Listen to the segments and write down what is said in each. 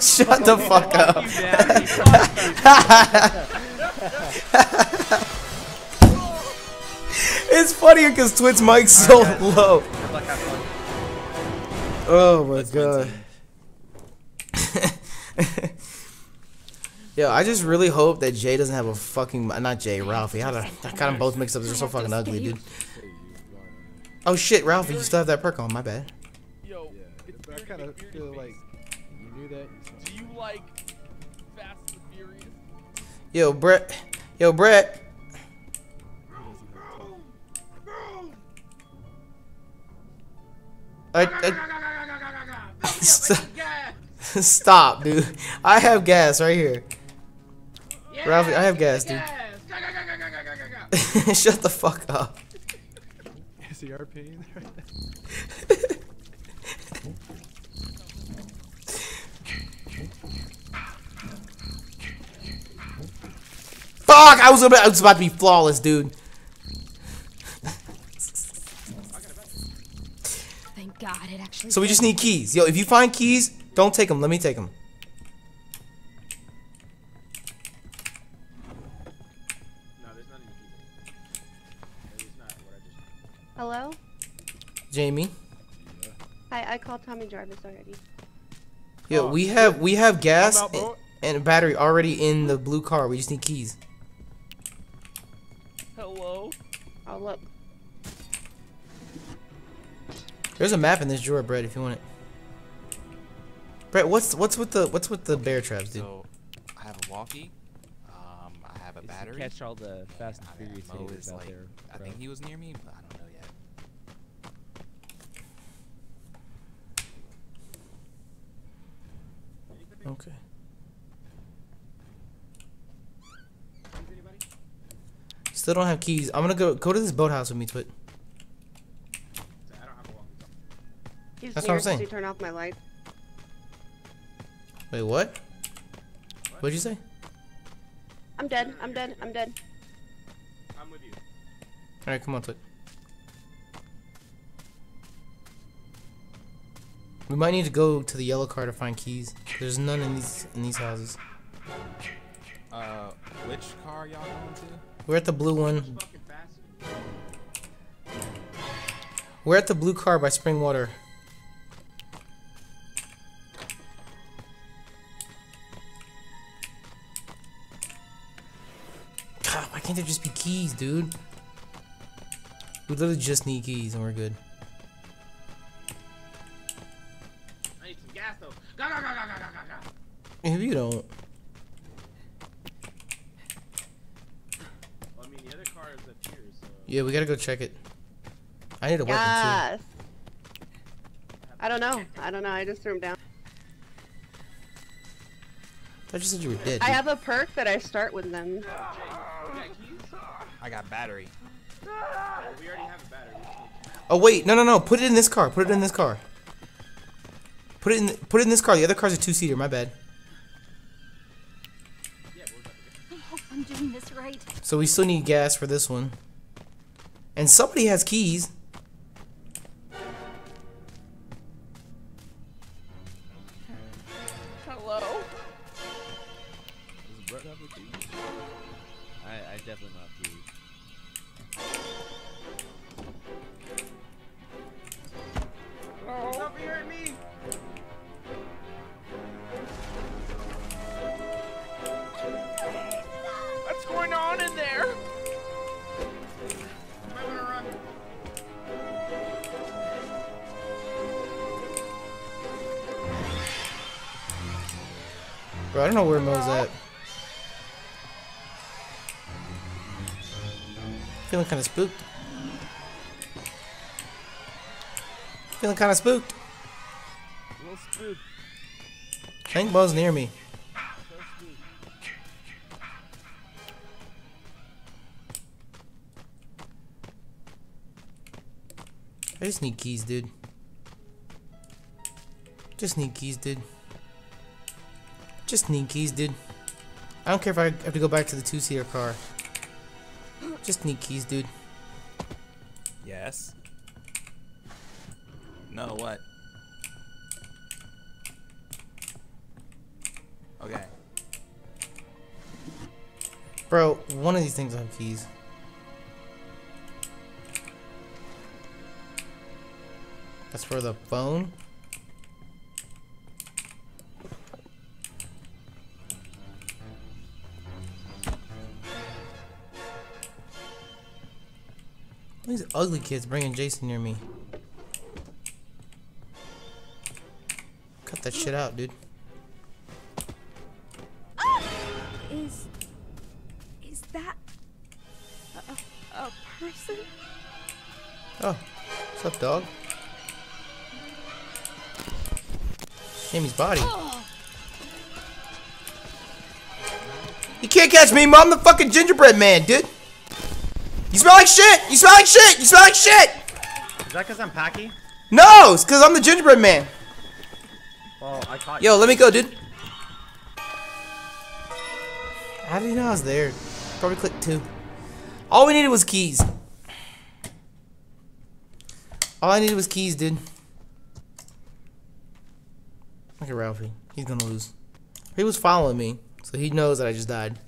Shut the fuck up. It's funnier because Twit's mic's so low. Oh my god. Yo, I just really hope that Jay doesn't have a fucking... Not Jay, Ralphie. I got them both mixed up. They're so fucking ugly, dude. Oh shit, Ralphie, you still have that perk on. My bad. Yo, I kind of feel like you knew that. Do you like Fast and Furious? Yo, Brett. Yo, Brett. Stop, dude. I have gas right here. Yeah, Ralphie, I have gas, dude. Shut the fuck up. Is the RP in there? Fuck! I was about to be flawless, dude. Thank God it actually. So we just need keys. Yo, if you find keys, don't take them. Let me take them. No, there's none in the keys. Not what I just... Hello? Jamie. Yeah. Hi, I called Tommy Jarvis already. Yo, oh, we have gas and battery already in the blue car. We just need keys. Hello? I'll look. There's a map in this drawer, Brett, if you want it. Brett, what's with the bear traps, dude? So I have a walkie. I have a battery. You catch all the Fast and Furious haters out there. I think he was near me, but I don't know yet. Okay. Still don't have keys. I'm gonna go to this boathouse with me, Twit. That's what I'm saying. Did you turn off my light? Wait, what? What'd you say? I'm dead. I'm dead. I'm dead. I'm with you. All right, come on, Twit. We might need to go to the yellow car to find keys. There's none in these houses. Which car y'all going to? We're at the blue one. We're at the blue car by Springwater. God, why can't there just be keys, dude? We literally just need keys and we're good. If you don't. Well, I mean, the other car is up here, so. Yeah, we gotta go check it. I need a weapon too. I don't know. I just threw him down. I just said you were dead. I have a perk that I start with them. I got battery. Oh, we already have a battery. Oh wait, no. Put it in this car. Put it in this car. The other car's a two-seater. My bad. I hope I'm doing this right. So we still need gas for this one. And somebody has keys. Hello. Does Brett have a key? I definitely not have keys. Oh. Stop hearing me. What's going on in there? Bro, I don't know where Mo's at. Feeling kind of spooked. A little spooked. I think Mo's near me. I just need keys, dude. I don't care if I have to go back to the two-seater car. Just need keys, dude. Yes. No, what? Okay. Bro, one of these things have keys. That's for the phone. These ugly kids bringing Jason near me. Cut that shit out, dude. Is that a person? Oh, what's up, dog? Jamie's body. Oh. You can't catch me, Mom. I'm the fucking gingerbread man, dude. You smell like shit! You smell like shit! You smell like shit! Is that because I'm Packy? No! It's because I'm the gingerbread man. Well, I caught you. Yo, let me go, dude. How did you know I was there? Probably clicked 2. All we needed was keys. All I needed was keys, dude. Look at Ralphie. He's gonna lose. He was following me, so he knows that I just died.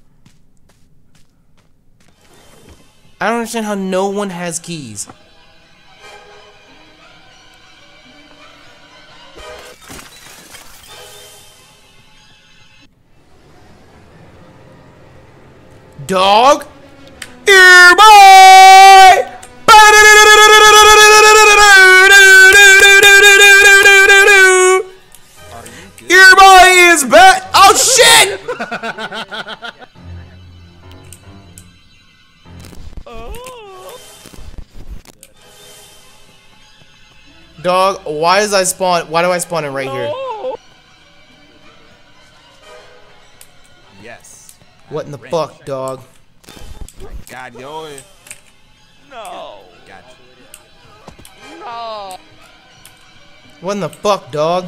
I don't understand how no one has keys. Dog! Ear boy! Ear boy is back! Oh shit! Dog, why does I spawn? Why do I spawn in right here? Yes. What in the fuck, dog? God, yo. No. Gotcha. No. What in the fuck, dog?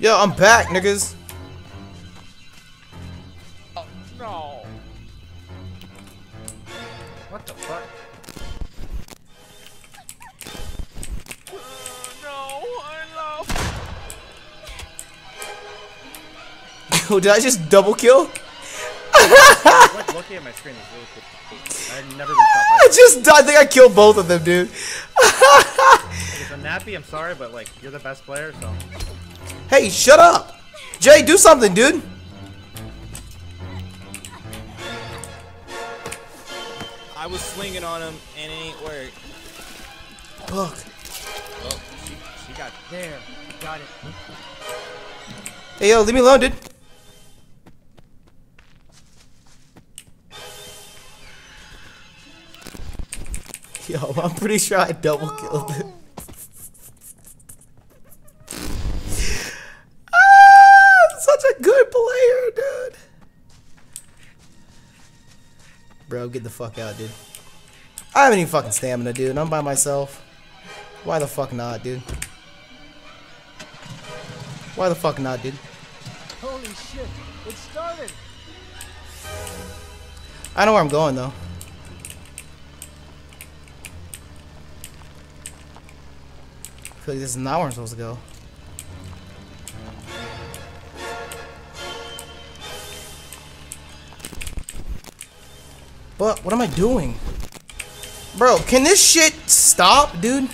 Yo, I'm back, niggas. What the fuck? No, I know. Did I just double kill? I was like looking at my screen. It was really cool. I've never been caught by I think I killed both of them, dude. If I'm nappy, I'm sorry, but like you're the best player, so. Hey, shut up! Jay, do something, dude! I was swinging on him and it ain't work. Fuck. Oh, she got there. Got it. Hey, yo, leave me alone, dude. Yo, I'm pretty sure I double killed him. Such a good player, dude. Bro, get the fuck out, dude. I haven't even fucking stamina, dude. I'm by myself. Why the fuck not, dude? Why the fuck not, dude? Holy shit, it started. I know where I'm going, though. I feel like this is not where I'm supposed to go. But what am I doing? Bro, can this shit stop, dude?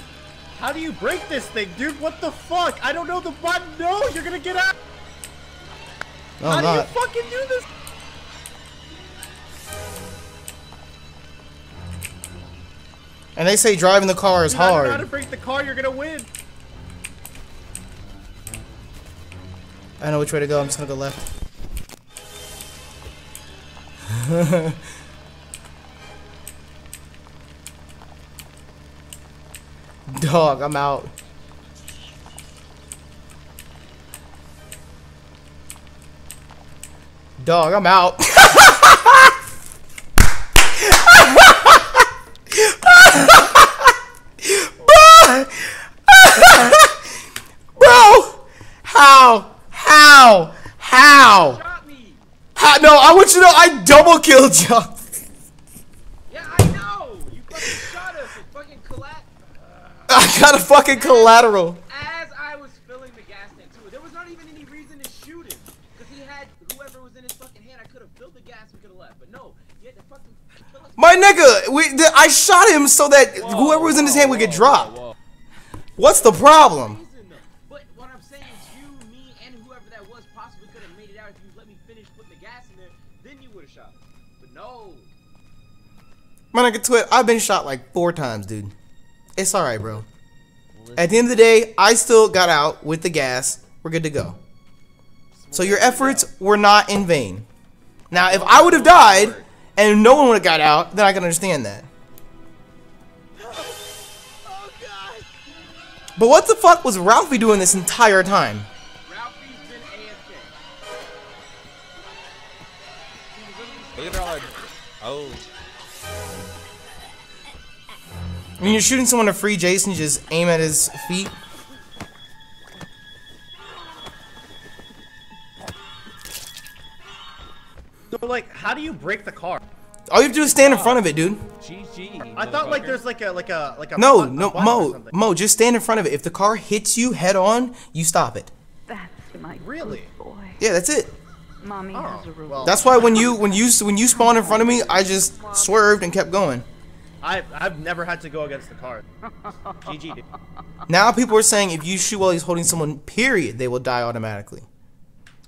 How do you break this thing, dude? What the fuck? I don't know the button. No, you're gonna get out. No, how do you fucking do this? And they say driving the car is hard. If you don't know how to break the car, you're gonna win. I know which way to go. I'm just gonna go left. Dog, I'm out. Dog, I'm out. Bro, how? No, I want you to know I double killed you. Yeah, I know. You fucking shot him. I got a fucking collateral. As I was filling the gas tank too, there was not even any reason to shoot him, because he had whoever was in his fucking hand. I could have filled the gas, we could have left, but no, you had to fucking kill us. My nigga, I shot him so that whoever was in his hand would get dropped. What's the problem? But what I'm saying is, you, me, and whoever that was possibly could have made it out if you let me finish putting the gas in there. Then you would have shot him. But no. My nigga, Twit, I've been shot like 4 times, dude. It's alright, bro. At the end of the day, I still got out with the gas. We're good to go. So your efforts were not in vain. Now, if I would have died and no one would have got out, then I can understand that. But what the fuck was Ralphie doing this entire time? Ralphie's been AFK. Oh. When you're shooting someone to free Jason, you just aim at his feet. So, like, how do you break the car? All you have to do is stand in front of it, dude. GG. I thought like there's like a Mo, just stand in front of it. If the car hits you head on, you stop it. That's my really boy. Yeah, that's it. Mommy has a rule. That's why when you spawned in front of me, I just swerved and kept going. I've never had to go against the car. GG, dude. Now people are saying if you shoot while he's holding someone, period, they will die automatically.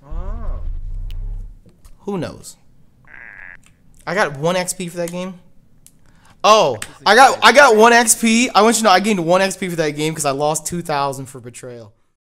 Oh. Who knows? I got 1 XP for that game. Oh, I got 1 XP. I want you to know I gained 1 XP for that game because I lost 2,000 for betrayal.